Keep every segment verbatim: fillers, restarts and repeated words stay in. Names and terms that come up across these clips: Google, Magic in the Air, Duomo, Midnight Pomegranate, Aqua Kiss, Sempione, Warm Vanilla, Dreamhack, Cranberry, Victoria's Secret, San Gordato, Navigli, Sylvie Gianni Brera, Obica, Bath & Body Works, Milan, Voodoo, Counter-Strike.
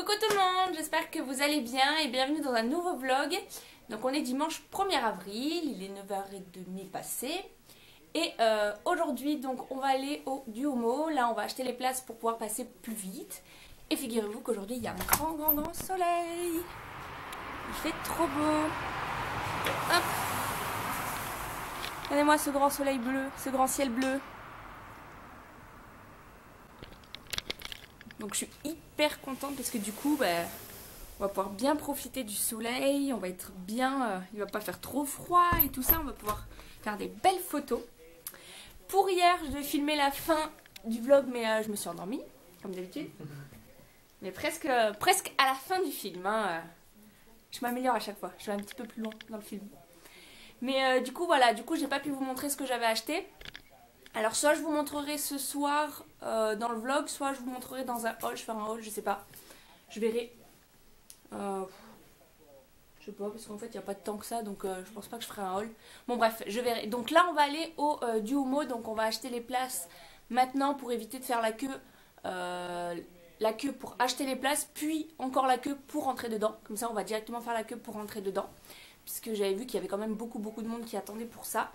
Coucou tout le monde, j'espère que vous allez bien et bienvenue dans un nouveau vlog. Donc on est dimanche premier avril, il est neuf heures trente passé. Et euh, aujourd'hui donc on va aller au Duomo, là on va acheter les places pour pouvoir passer plus vite. Et figurez-vous qu'aujourd'hui il y a un grand grand grand soleil. Il fait trop beau. Hop. Regardez-moi ce grand soleil bleu, ce grand ciel bleu. Donc je suis hyper contente parce que du coup, bah, on va pouvoir bien profiter du soleil, on va être bien, euh, il ne va pas faire trop froid et tout ça, on va pouvoir faire des belles photos. Pour hier, je devais filmer la fin du vlog, mais euh, je me suis endormie, comme d'habitude. Mais presque, euh, presque à la fin du film, hein, euh, je m'améliore à chaque fois, je vais un petit peu plus loin dans le film. Mais euh, du coup, voilà, du coup, j'ai pas pu vous montrer ce que j'avais acheté. Alors soit je vous montrerai ce soir euh, dans le vlog, soit je vous montrerai dans un haul, je ferai un haul, je sais pas. Je verrai. Euh, je sais pas, parce qu'en fait il n'y a pas de temps que ça, donc euh, je pense pas que je ferai un haul. Bon bref, je verrai. Donc là on va aller au euh, Duomo, donc on va acheter les places maintenant pour éviter de faire la queue. Euh, la queue pour acheter les places, puis encore la queue pour rentrer dedans. Comme ça on va directement faire la queue pour rentrer dedans. Puisque j'avais vu qu'il y avait quand même beaucoup beaucoup de monde qui attendait pour ça.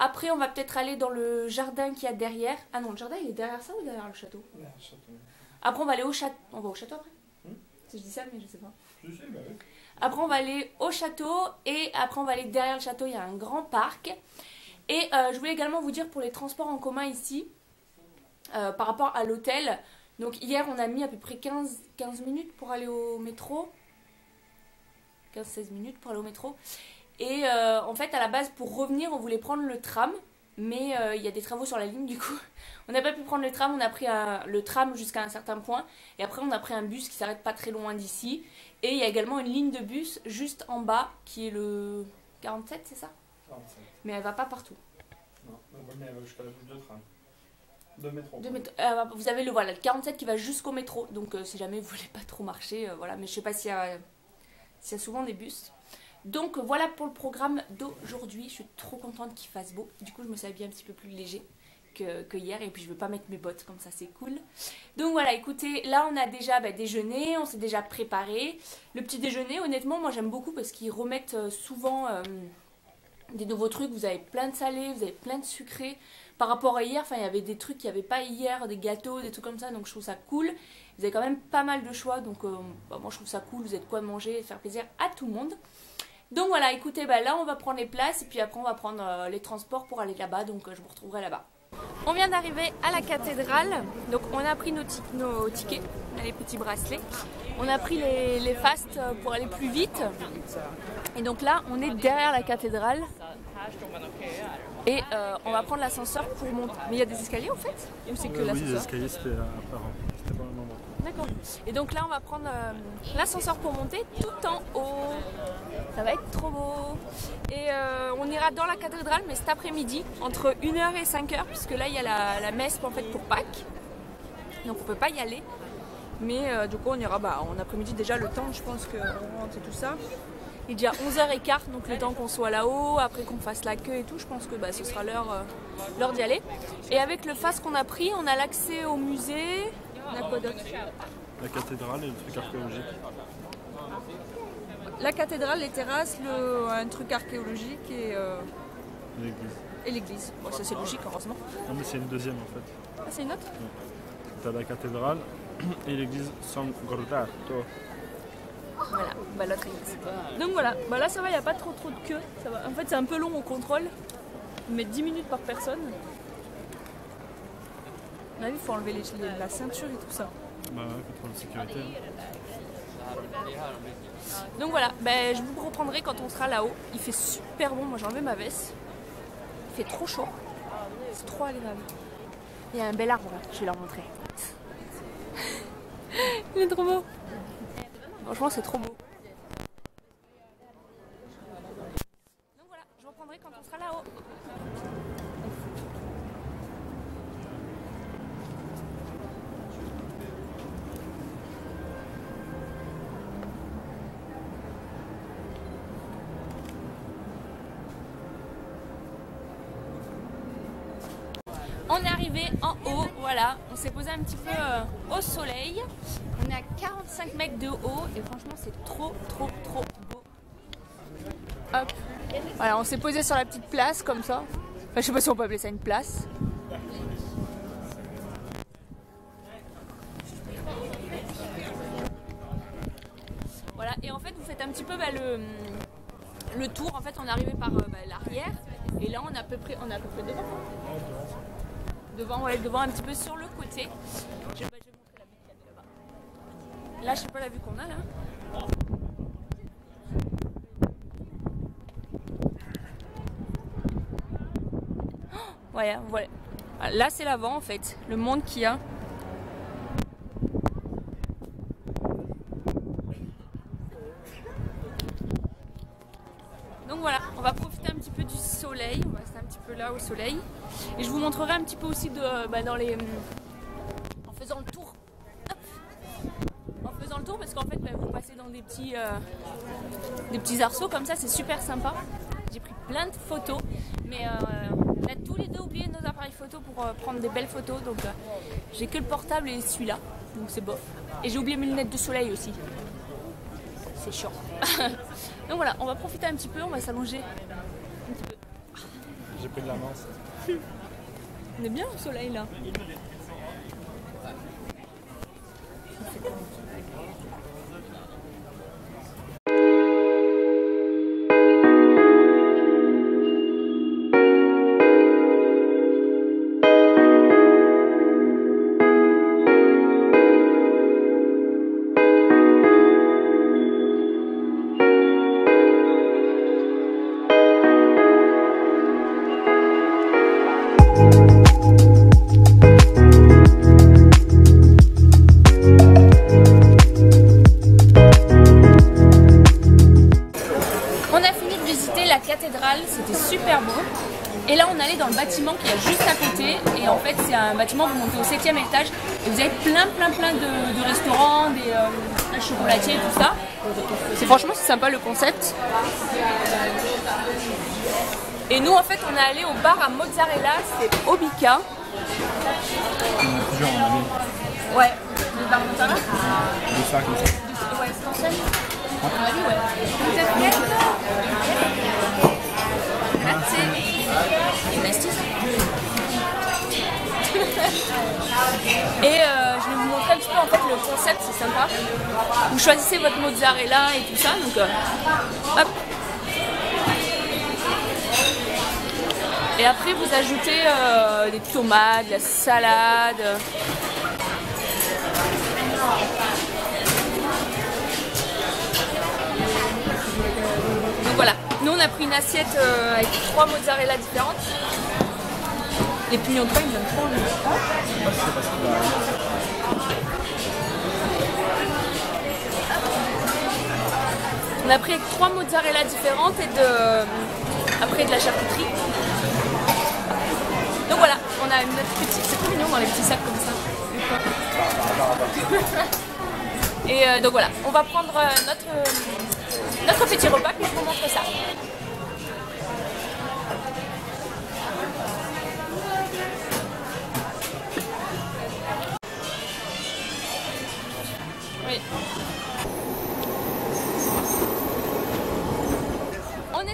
Après, on va peut-être aller dans le jardin qu'il y a derrière. Ah non, le jardin, il est derrière ça ou derrière le château? Derrière le château. Après, on va aller au château. On va au château après hmm? Si je dis ça, mais je sais pas. Je sais, bah oui. Après, on va aller au château. Et après, on va aller derrière le château. Il y a un grand parc. Et euh, je voulais également vous dire pour les transports en commun ici, euh, par rapport à l'hôtel. Donc, hier, on a mis à peu près quinze, quinze minutes pour aller au métro. quinze seize minutes pour aller au métro. Et euh, en fait à la base pour revenir on voulait prendre le tram mais euh, il y a des travaux sur la ligne du coup on n'a pas pu prendre le tram, on a pris un, le tram jusqu'à un certain point et après on a pris un bus qui s'arrête pas très loin d'ici et il y a également une ligne de bus juste en bas qui est le quarante-sept c'est ça quarante-sept. Mais elle va pas partout. Non, mais elle va jusqu'à la bouche de tram. De métro. De métro. Euh, vous avez le, voilà, le quarante-sept qui va jusqu'au métro donc euh, si jamais vous voulez pas trop marcher, euh, voilà, mais je sais pas s'il y, euh, s'il y a souvent des bus. Donc voilà pour le programme d'aujourd'hui, je suis trop contente qu'il fasse beau, du coup je me suis habillée un petit peu plus léger que, que hier et puis je ne veux pas mettre mes bottes comme ça c'est cool. Donc voilà écoutez, là on a déjà bah, déjeuné, on s'est déjà préparé, le petit déjeuner honnêtement moi j'aime beaucoup parce qu'ils remettent souvent euh, des nouveaux trucs, vous avez plein de salés, vous avez plein de sucrés par rapport à hier, enfin il y avait des trucs qu'il n'y avait pas hier, des gâteaux, des trucs comme ça donc je trouve ça cool, vous avez quand même pas mal de choix donc euh, bah, moi je trouve ça cool, vous avez de quoi manger et faire plaisir à tout le monde. Donc voilà, écoutez, bah là on va prendre les places et puis après on va prendre euh, les transports pour aller là-bas, donc euh, je vous retrouverai là-bas. On vient d'arriver à la cathédrale, donc on a pris nos, tic nos tickets, on a les petits bracelets, on a pris les, les fastes pour aller plus vite. Et donc là on est derrière la cathédrale et euh, on va prendre l'ascenseur pour monter. Mais il y a des escaliers en fait? Ou c'est que l'ascenseur? Oui, les escaliers c'était apparent. D'accord. Et donc là on va prendre euh, l'ascenseur pour monter tout en haut. Ça va être trop beau. Et euh, on ira dans la cathédrale mais cet après-midi entre une heure et cinq heures puisque là il y a la, la messe en fait pour Pâques. Donc on peut pas y aller. Mais euh, du coup on ira bah, en après-midi déjà le temps je pense qu'on rentre et tout ça. Il est déjà onze heures quinze donc le temps qu'on soit là-haut, après qu'on fasse la queue et tout, je pense que bah, ce sera l'heure euh, l'heure d'y aller. Et avec le pass qu'on a pris, on a l'accès au musée. La cathédrale et le truc archéologique. La cathédrale, les terrasses, le, un truc archéologique et euh... l'église. Et l'église. Bon, ça c'est logique, heureusement. Non mais c'est une deuxième en fait. Ah c'est une autre ouais. T'as la cathédrale et l'église San Gordato. Voilà, bah l'autre église. Donc voilà, bah là ça va, il n'y a pas trop trop de queue. Ça va. En fait c'est un peu long au contrôle. On met dix minutes par personne. À mon avis, il faut enlever les, les, la ceinture et tout ça. Bah ouais, contrôle de sécurité. Hein. Donc voilà, bah, je vous reprendrai quand on sera là-haut. Il fait super bon, moi j'ai enlevé ma veste. Il fait trop chaud. C'est trop agréable. Il y a un bel arbre, je vais leur montrer. Il est trop beau. Franchement, c'est trop beau. Donc voilà, je vous reprendrai quand on sera là-haut. On est arrivé arrivé en haut, voilà, on s'est posé un petit peu euh, au soleil. On est à quarante-cinq mètres de haut et franchement c'est trop trop trop beau. Hop, voilà, on s'est posé sur la petite place comme ça. Enfin, je sais pas si on peut appeler ça une place. Voilà, et en fait vous faites un petit peu bah, le, le tour. En fait on est arrivé par euh, bah, l'arrière. Et là on est à peu près, on est à peu près devant. Devant, ouais, devant un petit peu sur le côté. Je, bah, je vais montrer la vue qu'il y avait là-bas. Là je sais pas la vue qu'on a là. Oh, ouais, voilà. Là c'est l'avant en fait, le monde qu'il y a. Donc voilà, on va profiter un petit peu du soleil, on va rester un petit peu là au soleil. Et je vous montrerai un petit peu aussi de, bah dans les, en faisant le tour. Hop. En faisant le tour parce qu'en fait bah vous passez dans des petits, euh, des petits arceaux comme ça, c'est super sympa. J'ai pris plein de photos, mais euh, on a tous les deux oublié nos appareils photo pour euh, prendre des belles photos. Donc euh, j'ai que le portable et celui-là, donc c'est bof. Et j'ai oublié mes lunettes de soleil aussi. C'est chiant. Donc voilà, on va profiter un petit peu, on va s'allonger. J'ai pris de l'avance. On est bien au soleil là. Qu'il y a juste à côté, et en fait c'est un bâtiment, vous montez au septième étage et vous avez plein plein plein de, de restaurants, des euh, chocolatiers et tout ça. C'est franchement c'est sympa le concept. Et nous en fait on est allé au bar à mozzarella, c'est Obica. Ouais, le bar mozzarella. De ça comme ça. Ouais, c'est en scène. On a vu ouais. Et euh, je vais vous montrer un petit peu en fait le concept, c'est sympa. Vous choisissez votre mozzarella et tout ça, donc euh, hop. Et après vous ajoutez euh, des tomates, de la salade. Donc voilà, nous on a pris une assiette euh, avec trois mozzarella différentes. Les pignons de pain, ils me donnent trop envie. On a pris trois mozzarella différentes et de... après de la charcuterie. Donc voilà, on a une petite... C'est trop mignon dans les petits sacs comme ça. Et euh, donc voilà, on va prendre notre, notre petit repas puis je vous montre ça.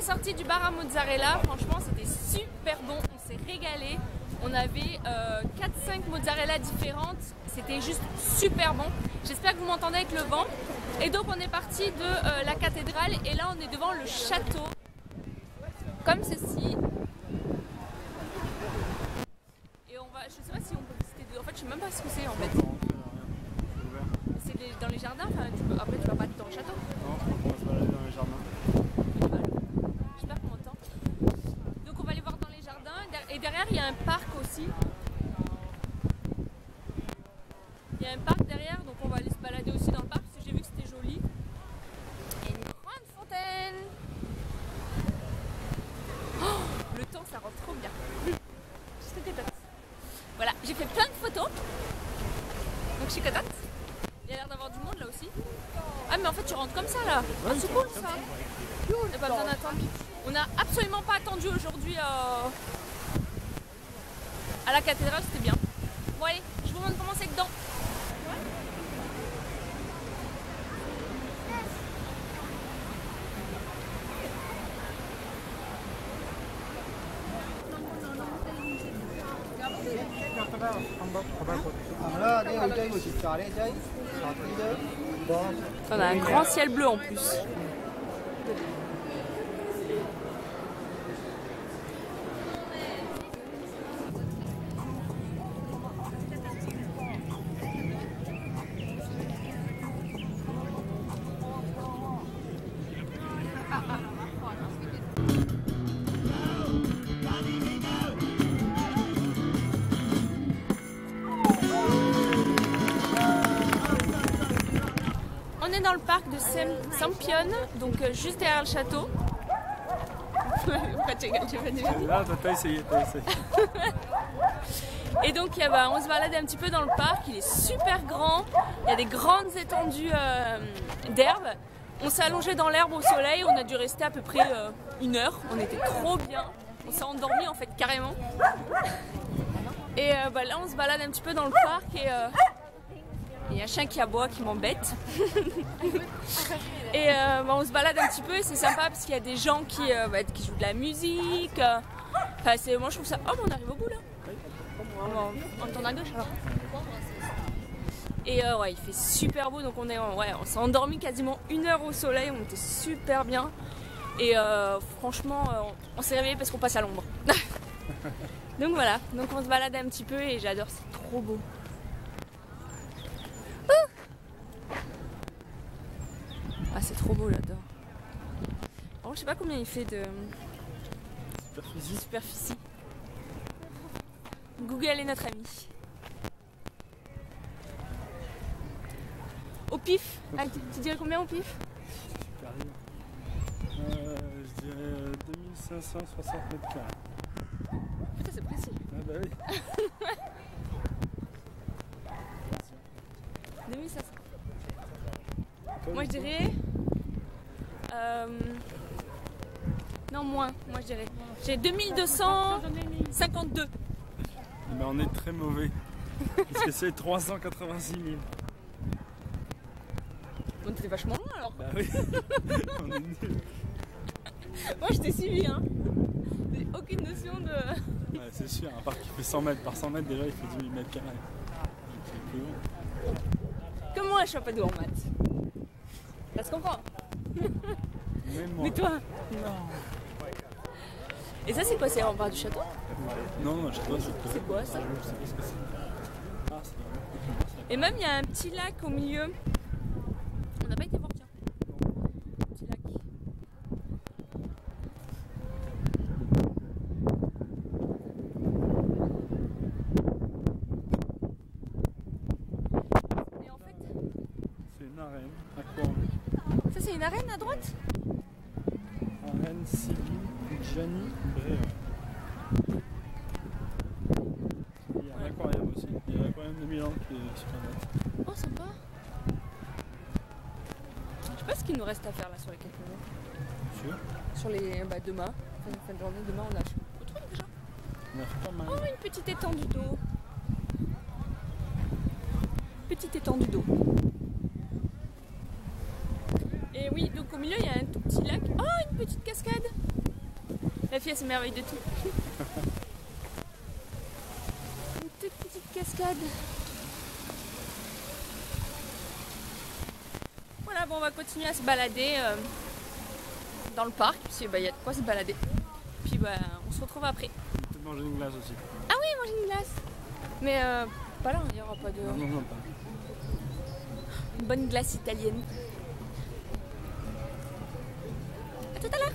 Sorti du bar à mozzarella, franchement c'était super bon, on s'est régalé, on avait euh, quatre cinq mozzarella différentes, c'était juste super bon. J'espère que vous m'entendez avec le vent. Et donc on est parti de euh, la cathédrale et là on est devant le château, comme ceci. Et on va, je sais pas si on peut visiter, en fait je sais même pas ce que c'est en fait. C'est dans les jardins, enfin, tu peux, après tu vas pas dans le château. Non, on se balade dans les jardins. Derrière il y a un parc aussi. Il y a un parc derrière, donc on va aller se balader aussi dans le parc parce que j'ai vu que c'était joli. Il y a une grande fontaine. Oh, le temps ça rentre trop bien. Je suis contente. Voilà, j'ai fait plein de photos. Donc je suis contente. Il y a l'air d'avoir du monde là aussi. Ah mais en fait tu rentres comme ça là. Ah, c'est cool ça. On n'a pas besoin d'attendre. On n'a absolument pas attendu aujourd'hui. Euh... à la cathédrale, c'était bien. Bon allez, je vous montre comment c'est dedans. On a un grand ciel bleu en plus. Dans le parc de Sempione, donc juste derrière le château. Là, t'as essayé, t'as essayé. Et donc on se balade un petit peu dans le parc, il est super grand, il y a des grandes étendues euh, d'herbe. On s'est allongé dans l'herbe au soleil, on a dû rester à peu près euh, une heure, on était trop bien, on s'est endormi en fait carrément. Et euh, bah, là on se balade un petit peu dans le parc et... Euh, il y a un chien qui aboie qui m'embête. Et euh, bah, on se balade un petit peu et c'est sympa parce qu'il y a des gens qui, euh, bah, qui jouent de la musique. Enfin, c'est, moi je trouve ça... Oh, mais on arrive au bout là. On tourne à gauche alors. Et euh, ouais, il fait super beau donc on est, ouais, on s'est endormi quasiment une heure au soleil. On était super bien. Et euh, franchement, euh, on s'est réveillé parce qu'on passe à l'ombre. Donc voilà, donc on se balade un petit peu et j'adore, c'est trop beau. Ah, c'est trop beau là-dedans. Je sais pas combien il fait de superficie. superficie. Google est notre ami. Au pif, ah, tu, tu dirais combien au pif? Je euh, je dirais deux mille cinq cent soixante mètres carrés. Putain, c'est précis. Ah bah oui. deux mille cinq cents. Moi je dirais... Euh... Non, moins, moi je dirais. J'ai deux mille deux cent cinquante-deux. Mais on est très mauvais. Parce que c'est trois cent quatre-vingt-six mille. On était vachement loin alors. Bah oui. Moi je t'ai suivi, hein. J'ai aucune notion de... Ouais, c'est sûr, un parc qui fait cent mètres par cent mètres, déjà il fait dix mille mètres carrés. C'est plus long. Comment je suis pas douée en maths? Ça se comprend. Mais toi? Non. Et ça c'est quoi? C'est en bas du château? Non, non, je sais pas. C'est quoi ça? Je sais pas ce que c'est. Et même il y a un petit lac au milieu. On n'a pas été voir, tiens. Petit lac. Et en fait... C'est une arène. À quoi? Ça c'est une arène à droite? Arène Sylvie Gianni Brera. Il y a un aquarium aussi. Il y a l'aquarium de Milan qui est super net. Oh sympa. Je sais pas ce qu'il nous reste à faire là sur les quelques jours. Sur Sur les... Bah demain. Fin de journée, demain on a autre truc déjà. On a fait pas mal. Oh, une petite étendue d'eau. Petite étendue d'eau. Et oui, donc au milieu il y a un tout petit lac. Oh, une petite cascade. La fille elle s'émerveille de tout. Une toute petite cascade. Voilà, bon on va continuer à se balader euh, dans le parc, parce qu'il bah, y a de quoi se balader. Puis bah, on se retrouve après. Peut-être manger une glace aussi. Ah oui, manger une glace. Mais euh, pas là, il n'y aura pas de... Non, non, non, pas. Une bonne glace italienne. Tout à l'heure.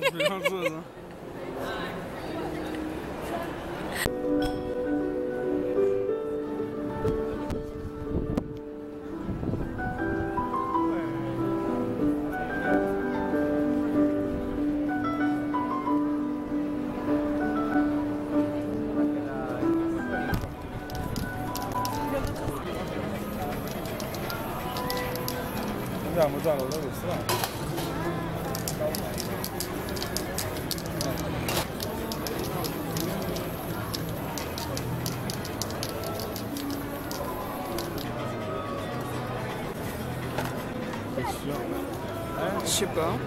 C'est la même chose, hein. Andiamo già alla destra. Je sais pas.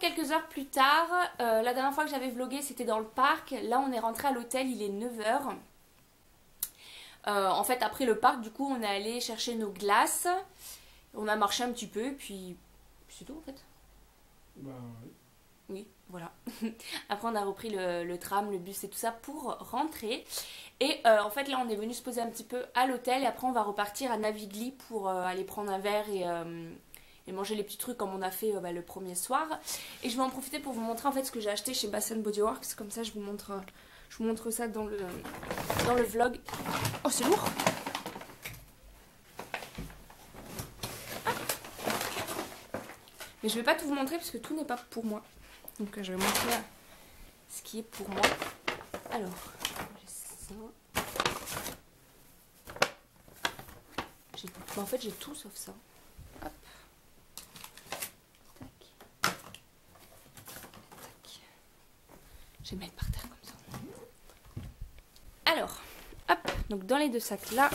Quelques heures plus tard, euh, la dernière fois que j'avais vlogué c'était dans le parc, là on est rentré à l'hôtel, il est neuf heures. Euh, en fait après le parc du coup on est allé chercher nos glaces, on a marché un petit peu puis c'est tout en fait. Bah oui. Oui, voilà. Après on a repris le, le tram, le bus et tout ça pour rentrer. Et euh, en fait là on est venu se poser un petit peu à l'hôtel et après on va repartir à Navigli pour euh, aller prendre un verre et... Euh, et manger les petits trucs comme on a fait euh, bah, le premier soir. Et je vais en profiter pour vous montrer en fait ce que j'ai acheté chez Bath and Body Works. Comme ça je vous montre, je vous montre ça dans le, dans le vlog. Oh c'est lourd. Ah. Mais je vais pas tout vous montrer parce que tout n'est pas pour moi. Donc euh, je vais montrer euh, ce qui est pour moi. Alors, j'ai ça. J'ai... Bah, en fait j'ai tout sauf ça. Hop. Je vais mettre par terre comme ça. Alors, hop, donc dans les deux sacs là.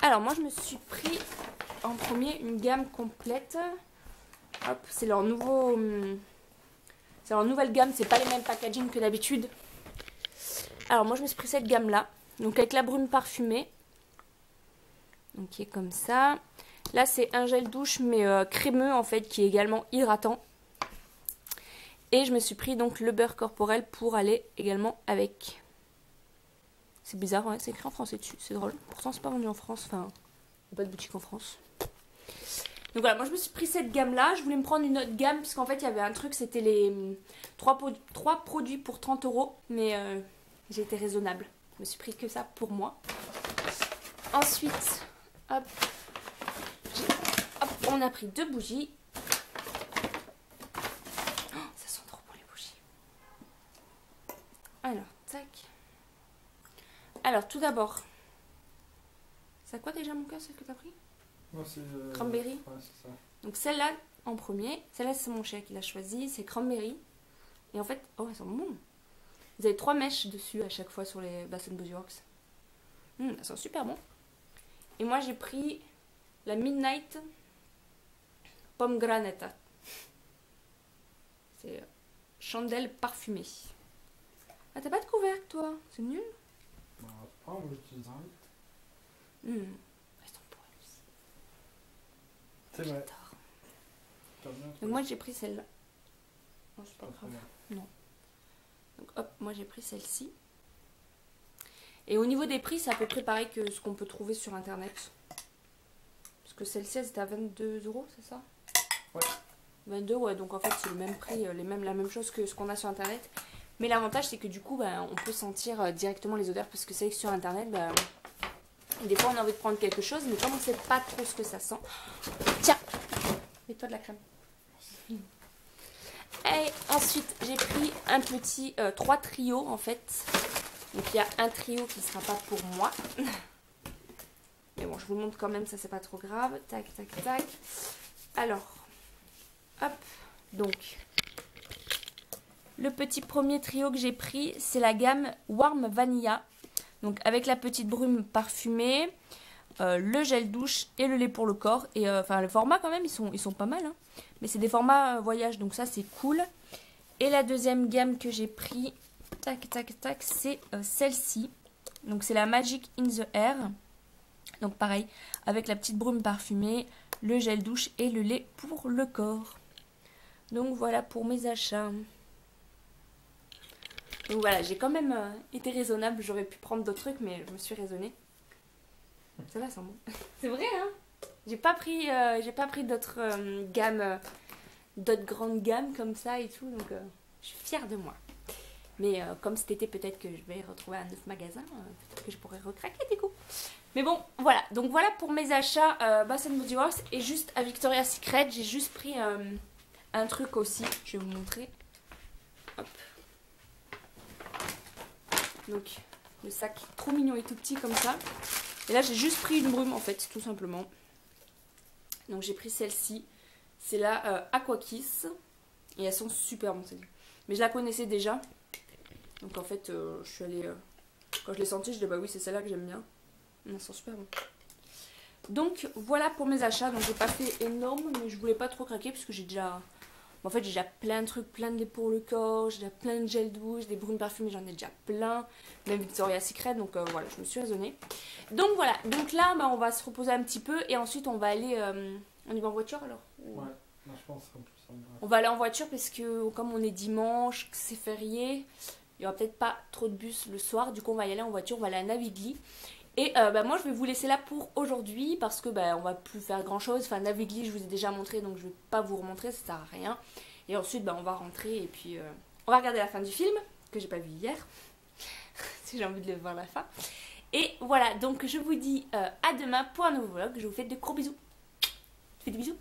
Alors moi je me suis pris en premier une gamme complète. Hop, c'est leur nouveau... C'est leur nouvelle gamme, c'est pas les mêmes packaging que d'habitude. Alors moi je me suis pris cette gamme là. Donc avec la brume parfumée. Donc qui est comme ça. Là c'est un gel douche mais euh, crémeux en fait qui est également hydratant. Et je me suis pris donc le beurre corporel pour aller également avec. C'est bizarre, ouais, c'est écrit en français dessus, c'est drôle. Pourtant, c'est pas vendu en France, enfin, il n'y a pas de boutique en France. Donc voilà, moi je me suis pris cette gamme-là. Je voulais me prendre une autre gamme, parce qu'en fait, il y avait un truc, c'était les trois, pro... trois produits pour trente euros. Mais euh, j'ai été raisonnable. Je me suis pris que ça pour moi. Ensuite, hop, hop on a pris deux bougies. Alors, tac. Alors, tout d'abord. C'est à quoi déjà mon cœur, celle que t'as pris? Moi, c'est... Euh... Cranberry. Ouais, c'est ça. Donc, celle-là, en premier. Celle-là, c'est mon cher qui l'a choisi. C'est Cranberry. Et en fait... Oh, elles sont bonnes. Vous avez trois mèches dessus à chaque fois sur les Bath and Body Works. Mmh, elles sont super bonnes. Et moi, j'ai pris la Midnight Pomegranate. C'est chandelle parfumée. Ah, t'as pas de couvercle, toi? C'est nul? Bah, pas, moi j'utilise un litre. Hum, restons pour lui. C'est vrai. Donc, moi j'ai pris celle-là. Non, c'est pas grave. Non. Donc, hop, moi j'ai pris celle-ci. Et au niveau des prix, c'est à peu près pareil que ce qu'on peut trouver sur internet. Parce que celle-ci, elle était à vingt-deux euros, c'est ça? Ouais. vingt-deux, ouais, donc en fait, c'est le même prix, les mêmes, la même chose que ce qu'on a sur internet. Mais l'avantage c'est que du coup bah, on peut sentir directement les odeurs parce que c'est vrai que sur internet bah, des fois on a envie de prendre quelque chose mais comme on ne sait pas trop ce que ça sent. Tiens, mets-toi de la crème. Et ensuite j'ai pris un petit euh, trois trios en fait. Donc il y a un trio qui ne sera pas pour moi. Mais bon je vous le montre quand même, ça c'est pas trop grave. Tac tac tac. Alors hop donc. Le petit premier trio que j'ai pris, c'est la gamme Warm Vanilla. Donc avec la petite brume parfumée, euh, le gel douche et le lait pour le corps. Et euh, enfin le format quand même, ils sont, ils sont pas mal. Hein. Mais c'est des formats euh, voyage, donc ça c'est cool. Et la deuxième gamme que j'ai pris, tac tac tac, c'est euh, celle-ci. Donc c'est la Magic in the Air. Donc pareil, avec la petite brume parfumée, le gel douche et le lait pour le corps. Donc voilà pour mes achats. Donc voilà, j'ai quand même euh, été raisonnable. J'aurais pu prendre d'autres trucs, mais je me suis raisonnée. Ça va, sans bon. C'est vrai, hein. J'ai pas pris, euh, j'ai pas pris d'autres euh, gammes, euh, d'autres grandes gammes comme ça et tout. Donc, euh, je suis fière de moi. Mais euh, comme cet été, peut-être que je vais retrouver un autre magasin. Euh, peut-être que je pourrais recraquer du coup. Mais bon, voilà. Donc voilà pour mes achats euh, Bath and Body Works. Et juste à Victoria's Secret, j'ai juste pris euh, un truc aussi. Je vais vous montrer. Hop. Donc, le sac trop mignon et tout petit comme ça. Et là, j'ai juste pris une brume en fait, tout simplement. Donc j'ai pris celle-ci. C'est la euh, Aqua Kiss. Et elles sont super bonnes. Mais je la connaissais déjà. Donc en fait, euh, je suis allée... Euh, quand je l'ai sentie, je dis bah oui, c'est celle-là que j'aime bien. Elles sont super bonnes. Donc voilà pour mes achats. Donc j'ai pas fait énorme, mais je voulais pas trop craquer puisque j'ai déjà... En fait, j'ai déjà plein de trucs, plein de pour le corps, j'ai déjà plein de gel douche, des brumes parfumées, j'en ai déjà plein. Même Victoria's Secret, donc euh, voilà, je me suis raisonnée. Donc voilà, donc là, bah, on va se reposer un petit peu et ensuite on va aller... Euh... On y va en voiture alors? Ouais, moi je pense. En plus, en... On va aller en voiture parce que comme on est dimanche, que c'est férié, il n'y aura peut-être pas trop de bus le soir. Du coup, on va y aller en voiture, on va aller à Navigli. Et euh, bah, moi, je vais vous laisser là pour aujourd'hui parce que bah, on va plus faire grand-chose. Enfin, Navigli, je vous ai déjà montré, donc je ne vais pas vous remontrer, ça sert à rien. Et ensuite, bah, on va rentrer et puis euh, on va regarder la fin du film que j'ai pas vu hier. Si j'ai envie de le voir la fin. Et voilà, donc je vous dis euh, à demain pour un nouveau vlog. Je vous fais de gros bisous. Je vous fais des bisous.